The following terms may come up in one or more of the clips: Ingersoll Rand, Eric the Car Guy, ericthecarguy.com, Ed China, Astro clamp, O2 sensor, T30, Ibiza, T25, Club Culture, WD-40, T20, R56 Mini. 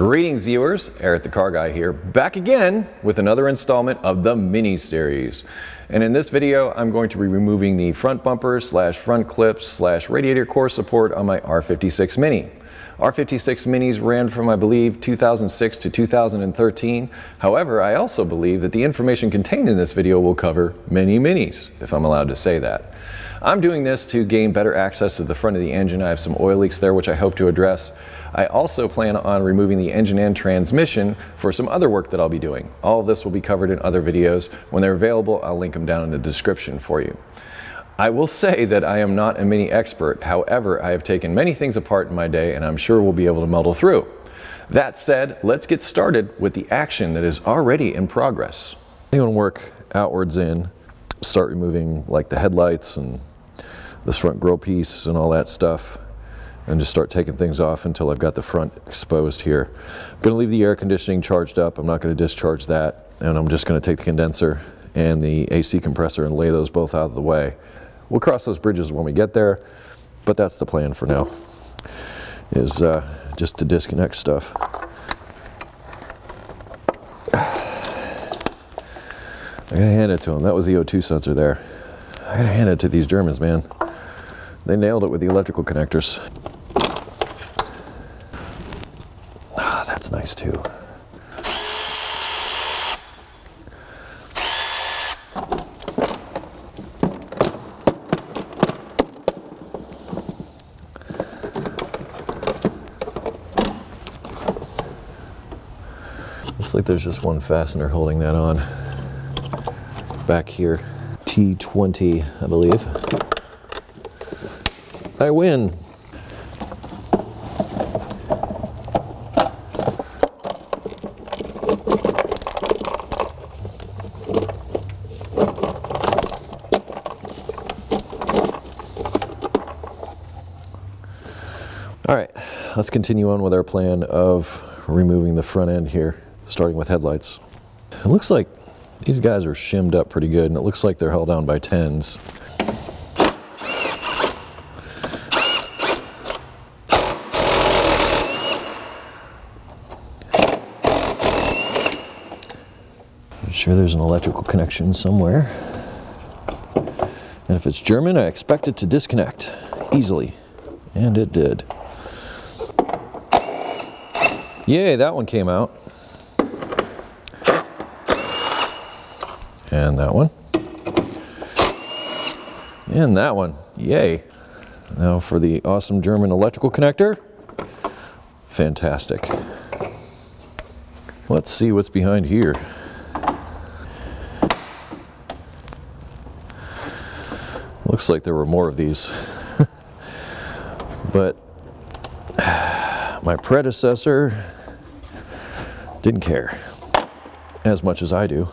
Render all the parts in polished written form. Greetings viewers, Eric the Car Guy here, back again with another installment of the mini series. And in this video, I'm going to be removing the front bumper / front clips / radiator core support on my R56 Mini. R56 Minis ran from, I believe, 2006 to 2013. However, I also believe that the information contained in this video will cover many Minis, if I'm allowed to say that. I'm doing this to gain better access to the front of the engine. I have some oil leaks there, which I hope to address. I also plan on removing the engine and transmission for some other work that I'll be doing. All of this will be covered in other videos. When they're available, I'll link them down in the description for you. I will say that I am not a mini expert. However, I have taken many things apart in my day, and I'm sure we'll be able to muddle through. That said, let's get started with the action that is already in progress. I'm going to work outwards in, start removing like the headlights and this front grille piece and all that stuff, and just start taking things off until I've got the front exposed here. I'm going to leave the air conditioning charged up. I'm not going to discharge that, and I'm just going to take the condenser and the AC compressor and lay those both out of the way. We'll cross those bridges when we get there, but that's the plan for now, is just to disconnect stuff. I gotta hand it to them. That was the O2 sensor there. I gotta hand it to these Germans, man. They nailed it with the electrical connectors. Ah, that's nice too. Looks like there's just one fastener holding that on. Back here, T20, I believe. I win. All right, let's continue on with our plan of removing the front end here, starting with headlights. It looks like these guys are shimmed up pretty good, and it looks like they're held down by 10s. I'm sure there's an electrical connection somewhere. And if it's German, I expect it to disconnect easily. And it did. Yay, that one came out. And that one. And that one. Yay. Now for the awesome German electrical connector. Fantastic. Let's see what's behind here. Looks like there were more of these. But my predecessor didn't care as much as I do.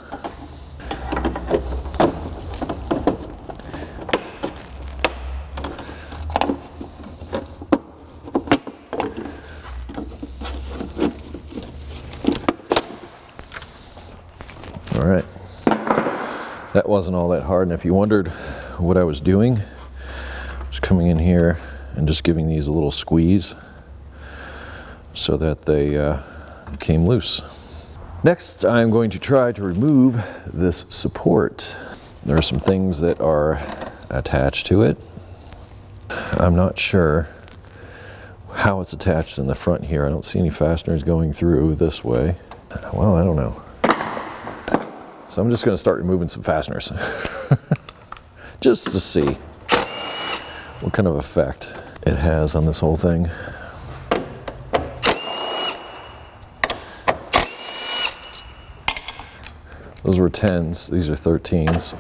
That wasn't all that hard, and if you wondered what I was doing, I was coming in here and just giving these a little squeeze so that they came loose. Next, I'm going to try to remove this support. There are some things that are attached to it. I'm not sure how it's attached in the front here. I don't see any fasteners going through this way. Well, I don't know. So I'm just going to start removing some fasteners just to see what kind of effect it has on this whole thing. Those were 10s, these are 13s.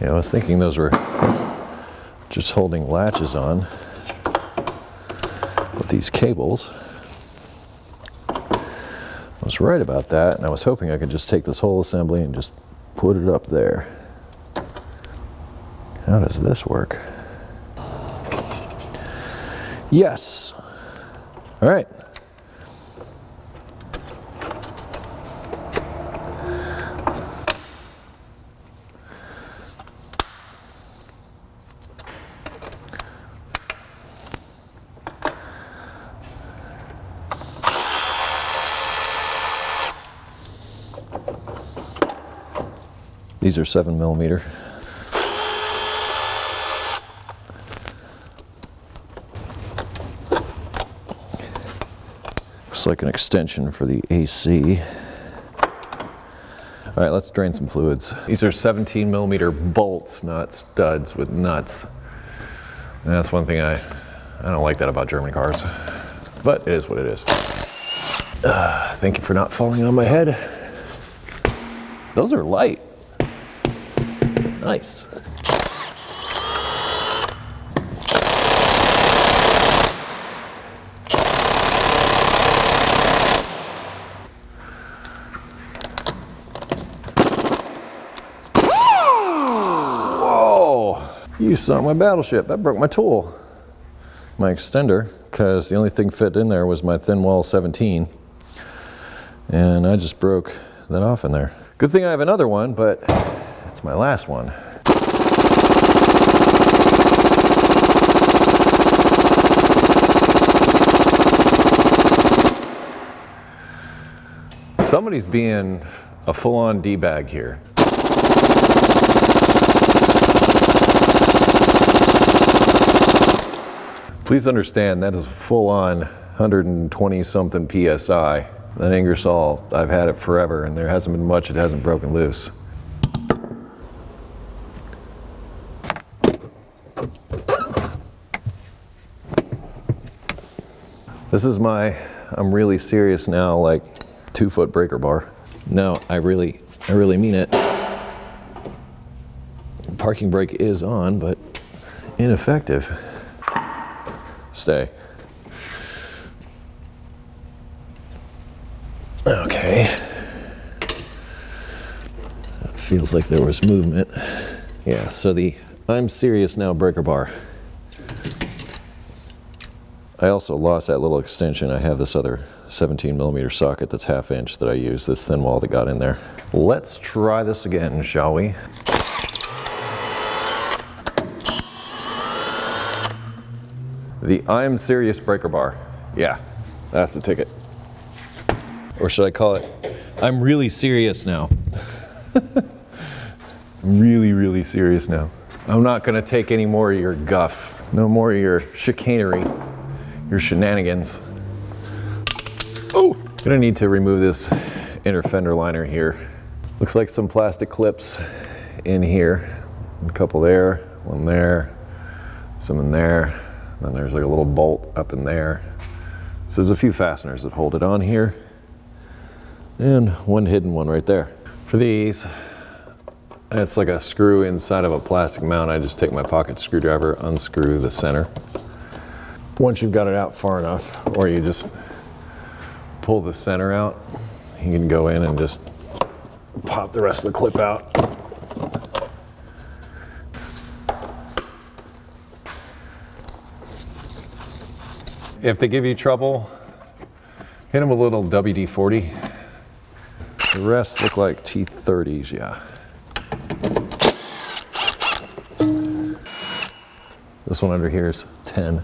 Yeah, I was thinking those were just holding latches on with these cables. I was right about that, and I was hoping I could just take this whole assembly and just put it up there. How does this work? Yes. All right. These are 7mm. Looks like an extension for the AC. All right, let's drain some fluids. These are 17mm bolts, not studs with nuts. And that's one thing I don't like that about German cars, but it is what it is. Thank you for not falling on my head. Those are light. Nice. Whoa! You sunk my battleship. That broke my tool. My extender, because the only thing fit in there was my thin wall 17. And I just broke that off in there. Good thing I have another one, but that's my last one. Somebody's being a full-on D-bag here. Please understand that is full-on 120 something PSI. That Ingersoll, I've had it forever and there hasn't been much, it hasn't broken loose. This is my, I'm really serious now, like 2-foot breaker bar. No, I really mean it. Parking brake is on, but ineffective. Stay. Okay. That feels like there was movement. Yeah, so the I'm serious now breaker bar. I also lost that little extension. I have this other 17mm socket that's 1/2 inch that I use, this thin wall that got in there. Let's try this again, shall we? The I'm serious breaker bar. Yeah, that's the ticket. Or should I call it, I'm really serious now. I'm really, really serious now. I'm not gonna take any more of your guff. No more of your chicanery. Your shenanigans. Oh, gonna need to remove this inner fender liner here. Looks like some plastic clips in here. A couple there, one there, some in there. And then there's like a little bolt up in there. So there's a few fasteners that hold it on here. And one hidden one right there. For these, it's like a screw inside of a plastic mount. I just take my pocket screwdriver, unscrew the center. Once you've got it out far enough, or you just pull the center out, you can go in and just pop the rest of the clip out. If they give you trouble, hit them with a little WD-40. The rest look like T30s, yeah. This one under here is 10.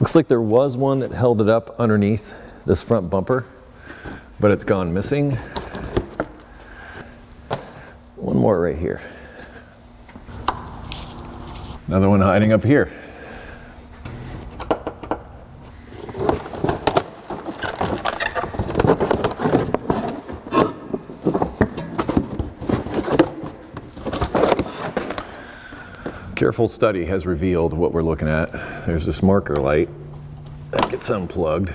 Looks like there was one that held it up underneath this front bumper, but it's gone missing. One more right here. Another one hiding up here. Careful study has revealed what we're looking at. There's this marker light that gets unplugged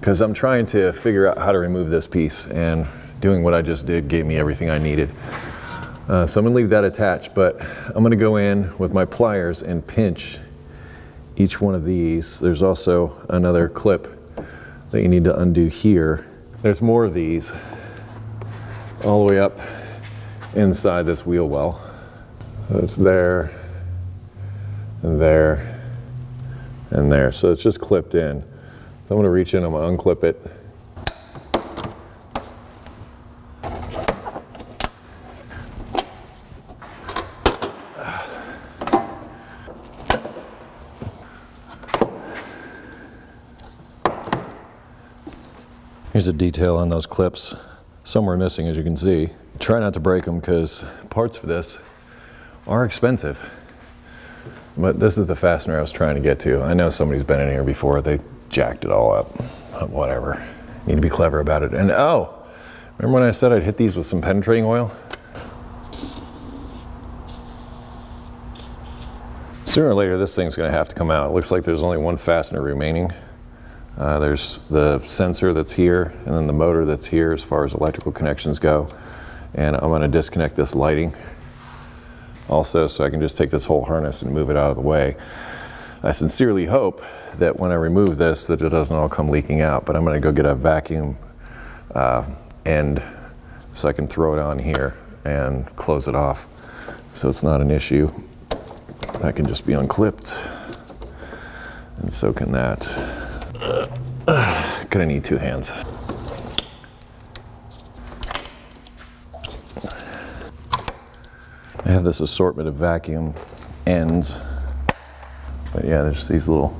because I'm trying to figure out how to remove this piece, and doing what I just did gave me everything I needed. So I'm gonna leave that attached, but I'm gonna go in with my pliers and pinch each one of these. There's also another clip that you need to undo here. There's more of these. all the way up inside this wheel well. So it's there, and there, and there. So it's just clipped in. So I'm gonna reach in, I'm gonna unclip it. Here's a detail on those clips. Some were missing, as you can see. Try not to break them because parts for this are expensive. But this is the fastener I was trying to get to. I know somebody's been in here before. They jacked it all up, but whatever. Need to be clever about it. And oh, remember when I said I'd hit these with some penetrating oil? Sooner or later, this thing's gonna have to come out. It looks like there's only one fastener remaining. There's the sensor that's here, and then the motor that's here as far as electrical connections go. And I'm gonna disconnect this lighting also so I can just take this whole harness and move it out of the way. I sincerely hope that when I remove this that it doesn't all come leaking out, but I'm gonna go get a vacuum end so I can throw it on here and close it off so it's not an issue. That can just be unclipped, and so can that. Gonna need two hands. I have this assortment of vacuum ends, but yeah, there's these little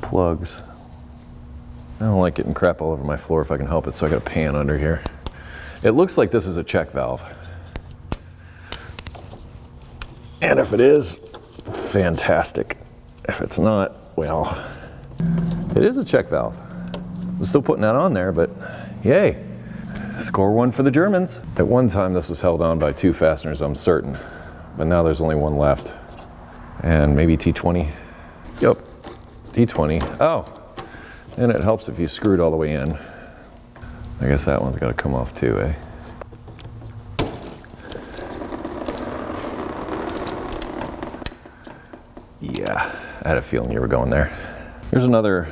plugs. I don't like getting crap all over my floor if I can help it, so I got a pan under here. It looks like this is a check valve. And if it is, fantastic. If it's not, well. It is a check valve. I'm still putting that on there, but yay. Score one for the Germans. At one time, this was held on by two fasteners, I'm certain. But now there's only one left. And maybe T20. Yep, T20. Oh, and it helps if you screw it all the way in. I guess that one's got to come off too, eh? Yeah, I had a feeling you were going there. Here's another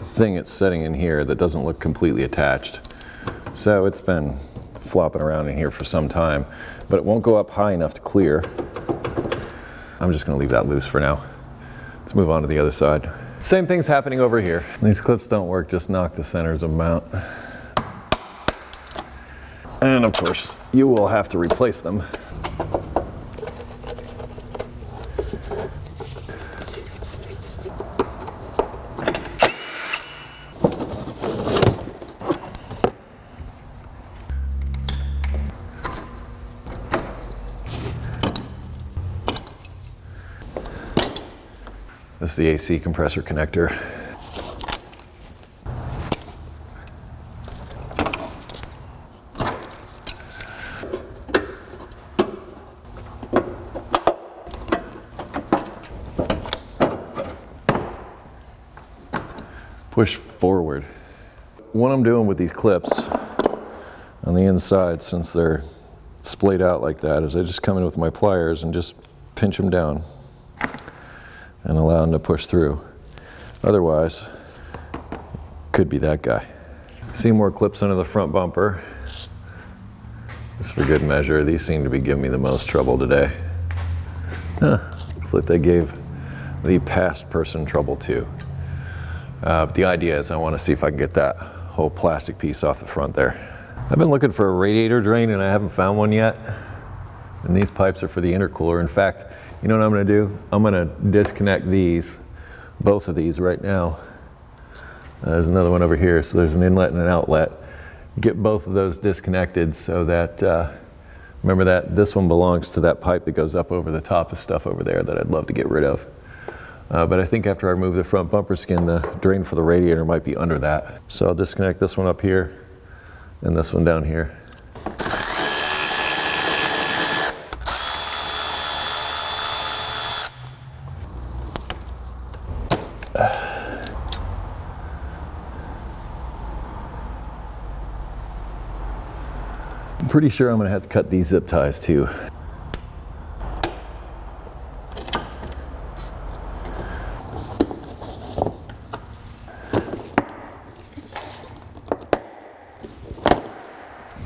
thing it's setting in here that doesn't look completely attached. So it's been flopping around in here for some time, but it won't go up high enough to clear. I'm just gonna leave that loose for now. Let's move on to the other side. Same thing's happening over here. These clips don't work, just knock the centers of them out. And of course, you will have to replace them. This is the AC compressor connector. Push forward. What I'm doing with these clips on the inside, since they're splayed out like that, is I just come in with my pliers and just pinch them down and allow them to push through. Otherwise, could be that guy. See more clips under the front bumper. Just for good measure, these seem to be giving me the most trouble today. Huh, looks like they gave the past person trouble too. The idea is I wanna see if I can get that whole plastic piece off the front there. I've been looking for a radiator drain and I haven't found one yet. And these pipes are for the intercooler. In fact, you know what I'm gonna do? I'm gonna disconnect these, both of these right now. There's another one over here, so there's an inlet and an outlet. Get both of those disconnected so that, remember that this one belongs to that pipe that goes up over the top of stuff over there that I'd love to get rid of. But I think after I remove the front bumper skin, the drain for the radiator might be under that. So I'll disconnect this one up here and this one down here. I'm pretty sure I'm gonna have to cut these zip ties too.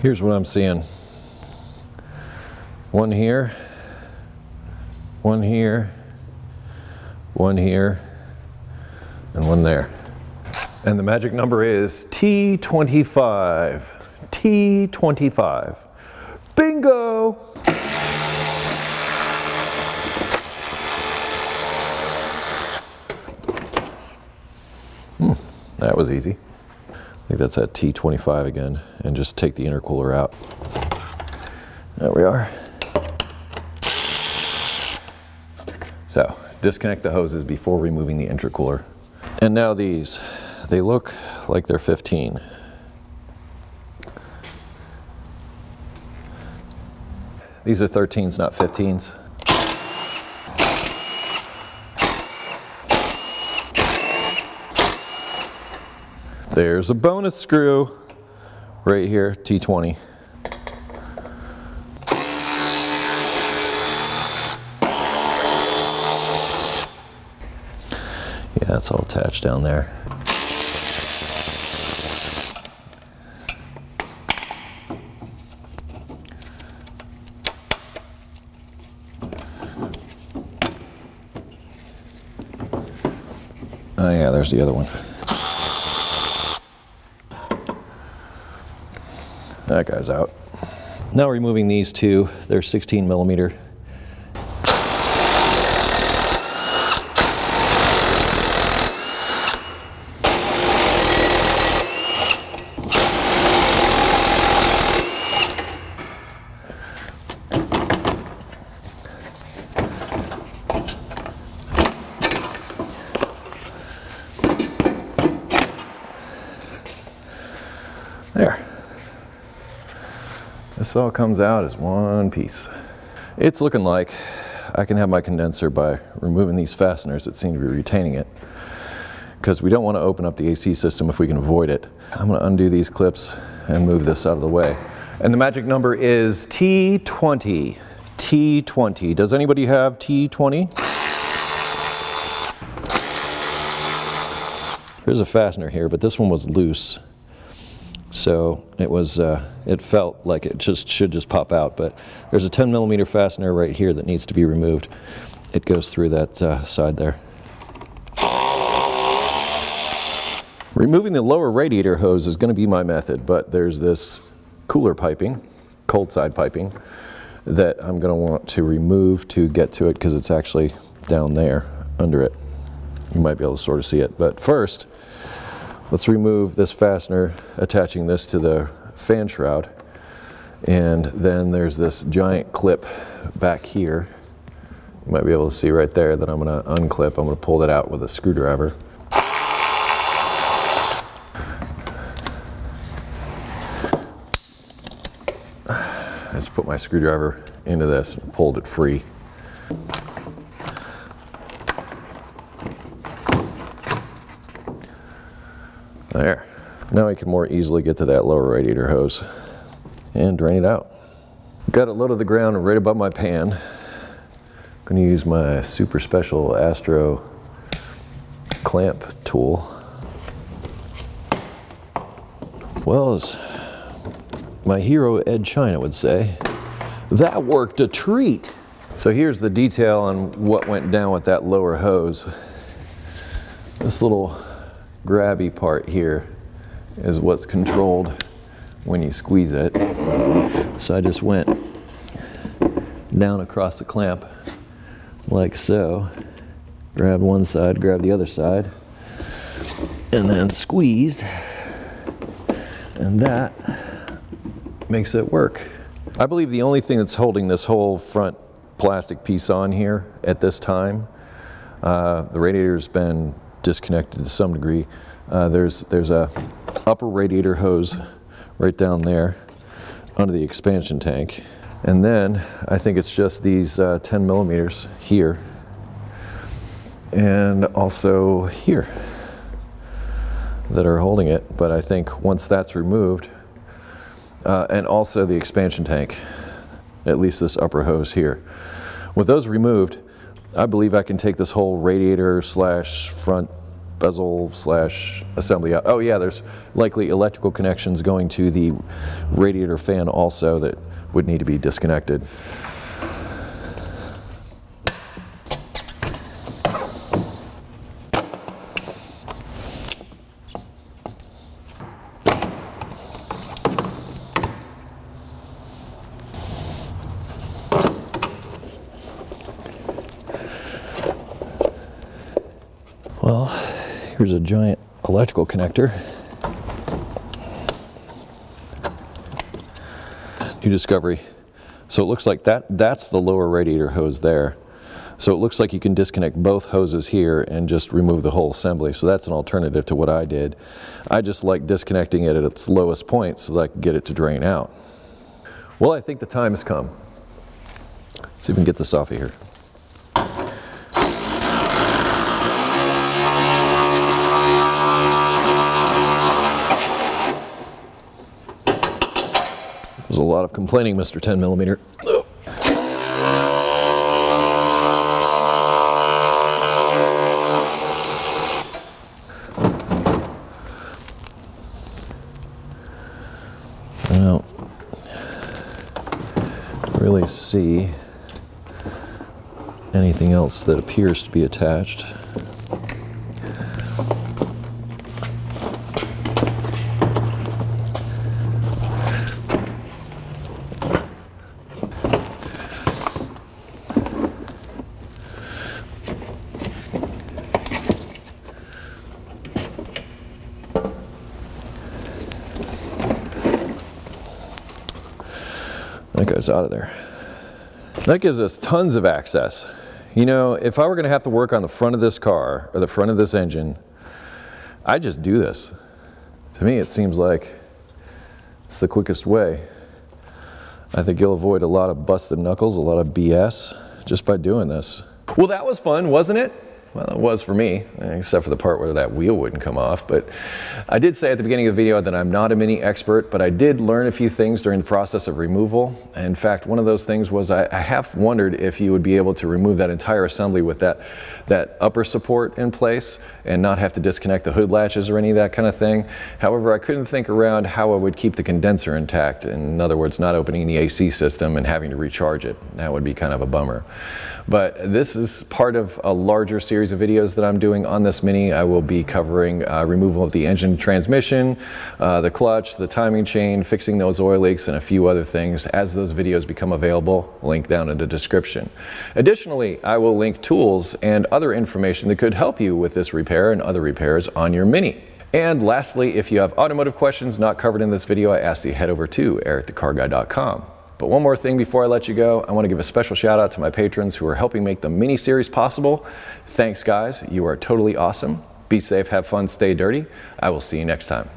Here's what I'm seeing. One here, one here, one here, and one there. And the magic number is T25. T25. Bingo! That was easy. I think that's that T25 again, and just take the intercooler out. There we are. So, disconnect the hoses before removing the intercooler. And now these, they look like they're 15. These are 13s, not 15s. There's a bonus screw right here, T20. Yeah, that's all attached down there. Oh yeah, there's the other one. That guy's out. Now removing these two, they're 16 millimeter. There. This all comes out as one piece. It's looking like I can have my condenser by removing these fasteners that seem to be retaining it, because we don't want to open up the AC system if we can avoid it. I'm going to undo these clips and move this out of the way. And the magic number is T20. T20. Does anybody have T20? There's a fastener here, but this one was loose. So it was, it felt like it should just pop out, but there's a 10 millimeter fastener right here that needs to be removed. It goes through that side there. Removing the lower radiator hose is going to be my method, but there's this cooler piping, cold side piping, that I'm going to want to remove to get to it because it's actually down there under it. You might be able to sort of see it, but first, let's remove this fastener attaching this to the fan shroud, and then there's this giant clip back here. You might be able to see right there that I'm going to unclip. I'm going to pull that out with a screwdriver. I just put my screwdriver into this and pulled it free. There. Now I can more easily get to that lower radiator hose and drain it out. Got it low to the ground right above my pan. I'm going to use my super special Astro clamp tool. Well, as my hero Ed China would say, that worked a treat. So here's the detail on what went down with that lower hose. This little grabby part here is what's controlled when you squeeze it. So I just went down across the clamp like so, grabbed one side, grabbed the other side, and then squeezed, and that makes it work. I believe the only thing that's holding this whole front plastic piece on here at this time, the radiator's been disconnected to some degree. There's a upper radiator hose right down there under the expansion tank. And then I think it's just these 10 millimeters here and also here that are holding it. But I think once that's removed, and also the expansion tank, at least this upper hose here. With those removed, I believe I can take this whole radiator slash front bezel slash assembly. Oh yeah, there's likely electrical connections going to the radiator fan also that would need to be disconnected. Well, here's a giant electrical connector. New discovery. So it looks like that's the lower radiator hose there. So it looks like you can disconnect both hoses here and just remove the whole assembly. So that's an alternative to what I did. I just like disconnecting it at its lowest point so that I can get it to drain out. Well, I think the time has come. Let's see if we can get this off of here. There's a lot of complaining, Mr. 10 millimeter. Oh. Well, I don't really see anything else that appears to be attached. That goes out of there. That gives us tons of access. You know, if I were gonna have to work on the front of this car or the front of this engine, I'd just do this. To me, it seems like it's the quickest way. I think you'll avoid a lot of busted knuckles, a lot of BS, just by doing this. Well, that was fun, wasn't it? Well, it was for me, except for the part where that wheel wouldn't come off. But I did say at the beginning of the video that I'm not a Mini expert, but I did learn a few things during the process of removal. In fact, one of those things was I half wondered if you would be able to remove that entire assembly with that upper support in place and not have to disconnect the hood latches or any of that kind of thing. However, I couldn't think around how I would keep the condenser intact. In other words, not opening the AC system and having to recharge it. That would be kind of a bummer. But this is part of a larger series of videos that I'm doing on this Mini. I will be covering removal of the engine transmission, the clutch, the timing chain, fixing those oil leaks, and a few other things. As those videos become available, link down in the description. Additionally, I will link tools and other information that could help you with this repair and other repairs on your Mini. And lastly, if you have automotive questions not covered in this video, I ask that you head over to ericthecarguy.com. But one more thing before I let you go, I want to give a special shout out to my patrons who are helping make the Mini series possible. Thanks guys, you are totally awesome. Be safe, have fun, stay dirty. I will see you next time.